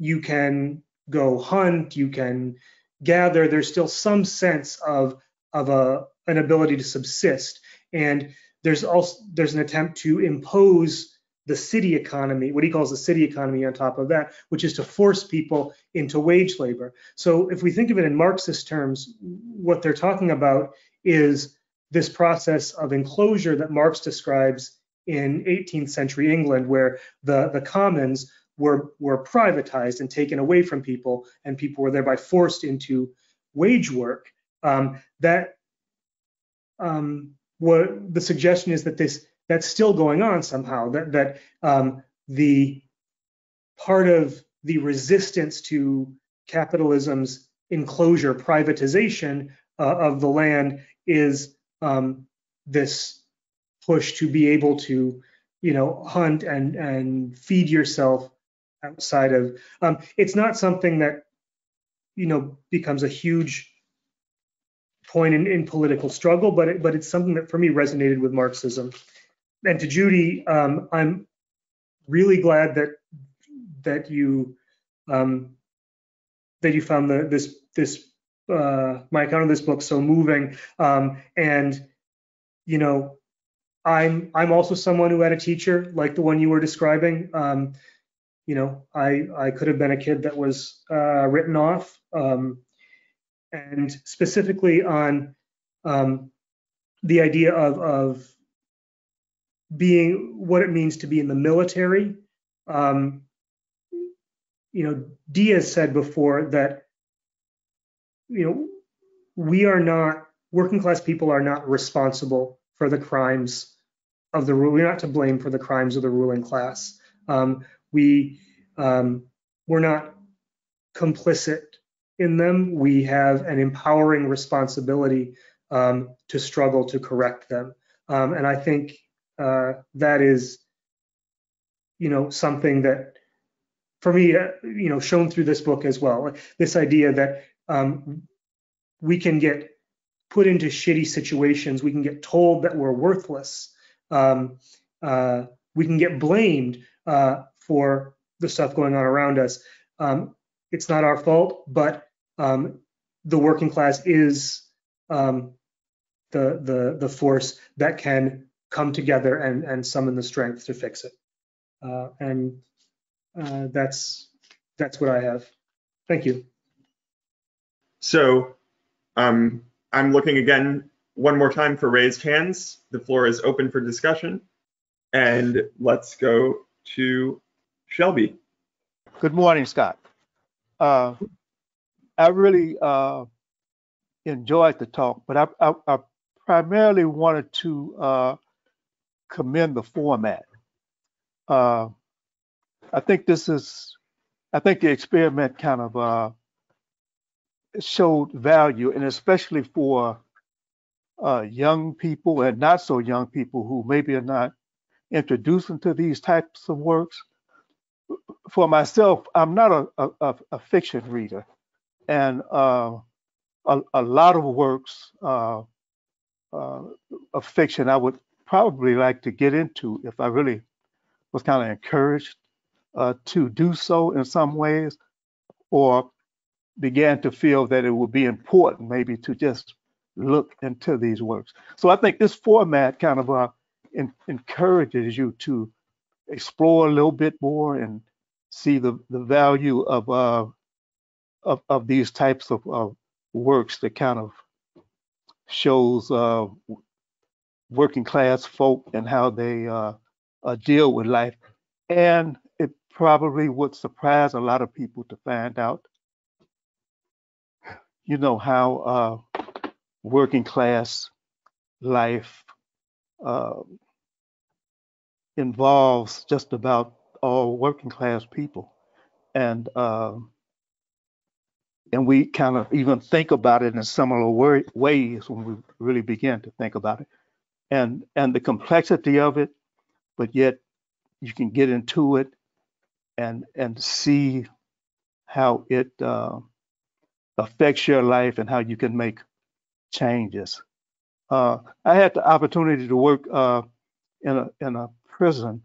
you can go hunt, you can gather. There's still some sense of an ability to subsist, and there's an attempt to impose the city economy, what he calls the city economy, on top of that, which is to force people into wage labor. So if we think of it in Marxist terms, what they're talking about is this process of enclosure that Marx describes in 18th century England, where the commons were privatized and taken away from people, and people were thereby forced into wage work. What the suggestion is that's still going on somehow, that the part of the resistance to capitalism's enclosure, privatization of the land, is this push to be able to, hunt and feed yourself outside of. It's not something that, becomes a huge point in political struggle, but it's something that for me resonated with Marxism. And to Judy, I'm really glad that you found my account of this book so moving. I'm also someone who had a teacher like the one you were describing. I could have been a kid that was written off. And specifically on the idea of being, what it means to be in the military. Diaz said before that, working class people are not responsible for the crimes of the ruling. We're not to blame for the crimes of the ruling class. We're not complicit in them. We have an empowering responsibility to struggle to correct them. And I think that is, something that for me, shown through this book as well. This idea that we can get put into shitty situations, we can get told that we're worthless, we can get blamed for the stuff going on around us. It's not our fault, but the working class is the force that can come together and summon the strength to fix it. That's what I have. Thank you. So I'm looking again one more time for raised hands. The floor is open for discussion. And let's go to Shelby. Good morning, Scott. I really enjoyed the talk, but I primarily wanted to commend the format. I think this is I think the experiment kind of showed value, and especially for young people and not so young people who maybe are not introduced into these types of works. For myself, I'm not a fiction reader, and a lot of works of fiction I would probably like to get into if I really was kind of encouraged to do so in some ways, or began to feel that it would be important maybe to just look into these works. So I think this format kind of encourages you to explore a little bit more and see the value of these types of works that kind of shows working class folk and how they deal with life. And it probably would surprise a lot of people to find out, you know, how working class life involves just about all working class people. And we kind of even think about it in similar ways when we really begin to think about it. And the complexity of it, but yet you can get into it and see how it affects your life and how you can make changes. I had the opportunity to work in a prison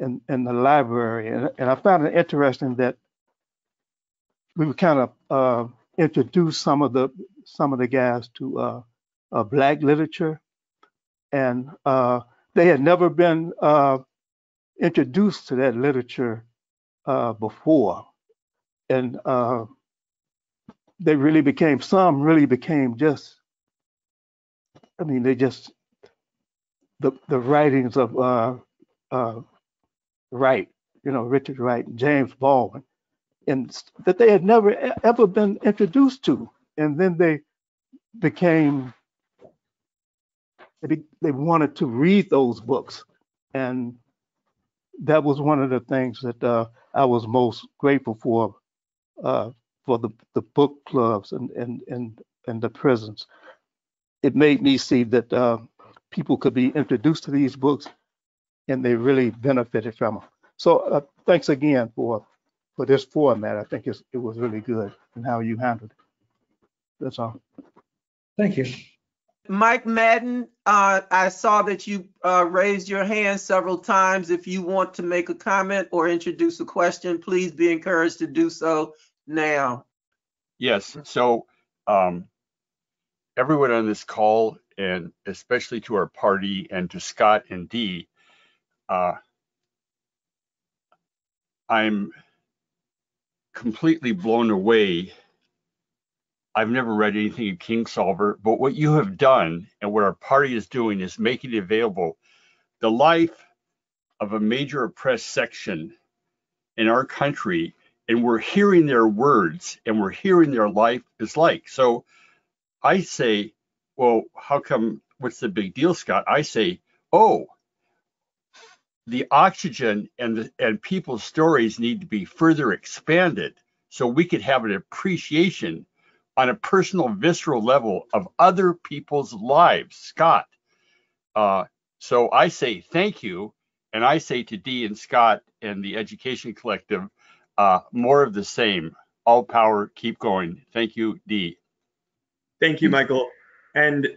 in the library, and I found it interesting that we would kind of introduce some of the guys to Black literature, and they had never been introduced to that literature before, and some really became just, I mean, they just, the writings of Wright, you know, Richard Wright and James Baldwin, and that they had never ever been introduced to, and then they became, they wanted to read those books, and that was one of the things that I was most grateful for the book clubs and the prisons. It made me see that people could be introduced to these books, and they really benefited from them. So thanks again for this format. I think it was really good and how you handled it. That's all. Thank you. Mike Madden, I saw that you raised your hand several times. If you want to make a comment or introduce a question, please be encouraged to do so now. Yes, so everyone on this call, and especially to our party and to Scott and Dee, I'm completely blown away. I've never read anything of Kingsolver, but what you have done and what our party is doing is making it available. The life of a major oppressed section in our country, and we're hearing their words and we're hearing their life is like. So I say, well, how come, what's the big deal, Scott? I say, oh, the oxygen and people's stories need to be further expanded so we could have an appreciation on a personal, visceral level of other people's lives, Scott. So I say thank you, and I say to Dee and Scott and the Education Collective, more of the same. All power, keep going. Thank you, Dee. Thank you, Michael. And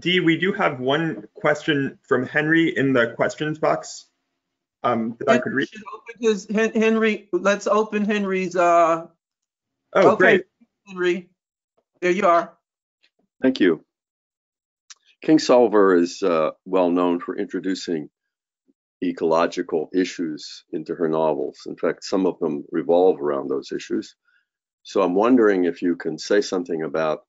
Dee, we do have one question from Henry in the questions box that I could read. Henry, let's open Henry's. Oh, okay. Great. Henry, there you are. Thank you. Kingsolver is well known for introducing ecological issues into her novels. In fact, some of them revolve around those issues. So I'm wondering if you can say something about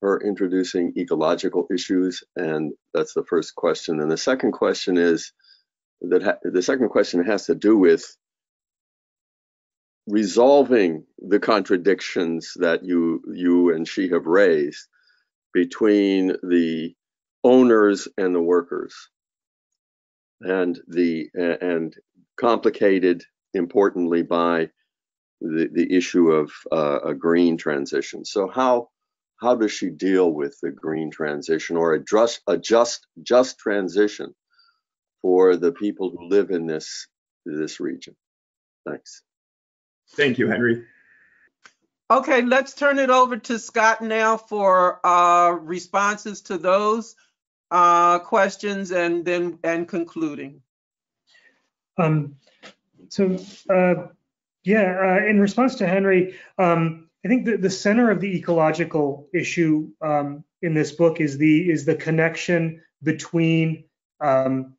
her introducing ecological issues, and that's the first question. And the second question is that the second question has to do with resolving the contradictions that you and she have raised between the owners and the workers, and complicated, importantly, by the issue of a green transition. So how does she deal with the green transition, or address a just transition for the people who live in this region? Thanks. Thank you, Henry. Okay, let's turn it over to Scott now for responses to those questions, and then concluding. In response to Henry, I think the center of the ecological issue in this book is the connection between the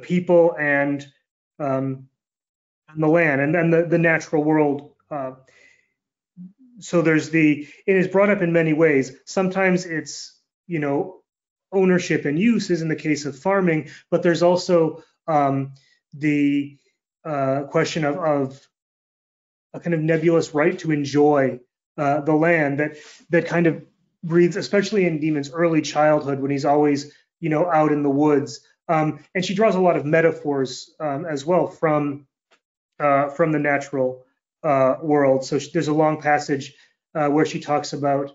people and the land and the natural world. So it is brought up in many ways. Sometimes it's, ownership and use is in the case of farming, but there's also the question of a kind of nebulous right to enjoy the land that kind of breathes, especially in Demon's early childhood when he's always, out in the woods. And she draws a lot of metaphors as well from the natural world. So there's a long passage where she talks about,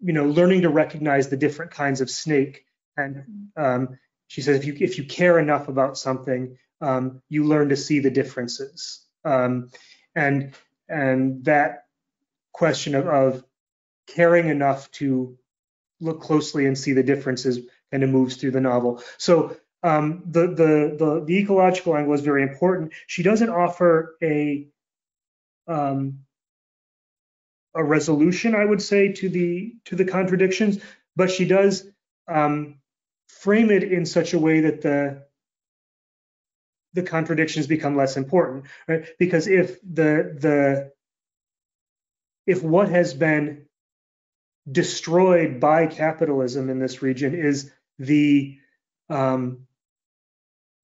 learning to recognize the different kinds of snake. And she says, if you care enough about something, you learn to see the differences. And that question of caring enough to look closely and see the differences kind of moves through the novel. So the ecological angle is very important. She doesn't offer a resolution, I would say, to the contradictions, but she does frame it in such a way that the contradictions become less important, right? Because if what has been destroyed by capitalism in this region is the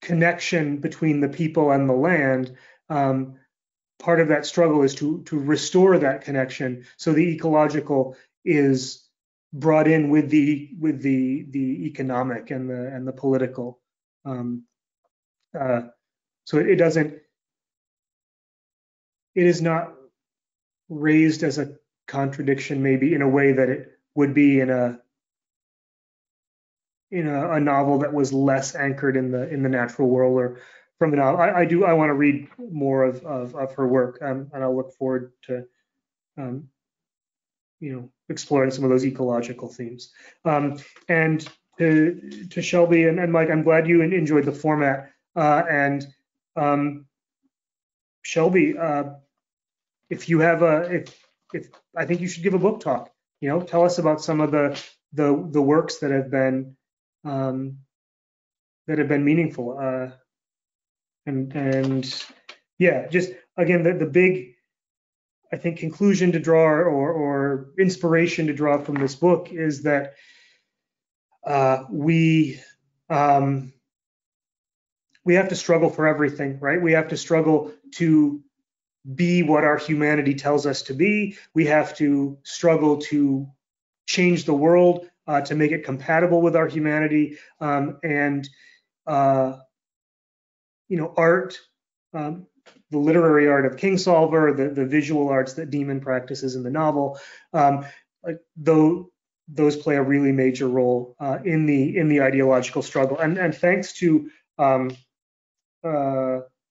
connection between the people and the land, part of that struggle is to restore that connection. So the ecological is brought in with the economic and the political. So it is not raised as a contradiction, maybe in a way that it would be in a novel that was less anchored in the natural world or from the novel. I want to read more of her work, and I'll look forward to exploring some of those ecological themes. And to Shelby and Mike, I'm glad you enjoyed the format. Shelby, if you have if I think you should give a book talk, tell us about some of the works that have been meaningful, and yeah, just again the big, I think, conclusion to draw or inspiration to draw from this book is that we have to struggle for everything, right? We have to struggle to be what our humanity tells us to be. We have to struggle to change the world to make it compatible with our humanity. Art, the literary art of Kingsolver, the visual arts that Demon practices in the novel, those play a really major role in the ideological struggle. And thanks to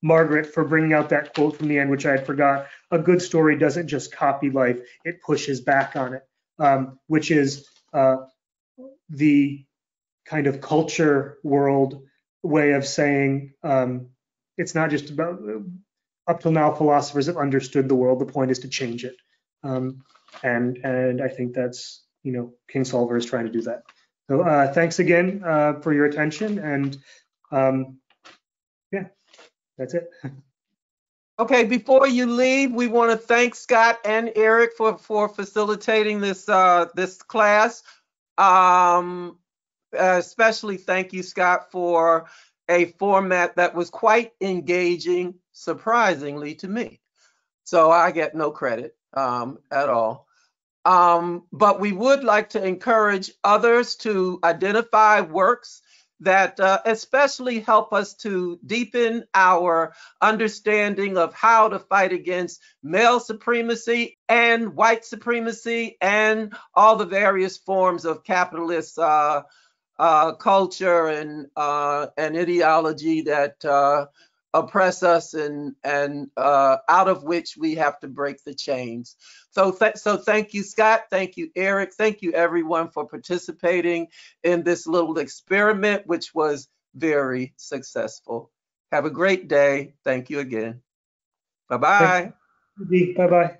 Margaret for bringing out that quote from the end, which I had forgot. A good story doesn't just copy life, it pushes back on it, which is the kind of culture world way of saying it's not just about, up till now philosophers have understood the world, the point is to change it. And I think that's, Kingsolver is trying to do that. So thanks again for your attention, and yeah. That's it. Okay, before you leave, we want to thank Scott and Eric for facilitating this class. Especially thank you, Scott, for a format that was quite engaging, surprisingly to me. So I get no credit at all. But we would like to encourage others to identify works that especially help us to deepen our understanding of how to fight against male supremacy and white supremacy and all the various forms of capitalist culture and ideology that oppress us and out of which we have to break the chains. So thank you, Scott. Thank you, Eric. Thank you, everyone, for participating in this little experiment, which was very successful. Have a great day. Thank you again. Bye-bye. Bye-bye.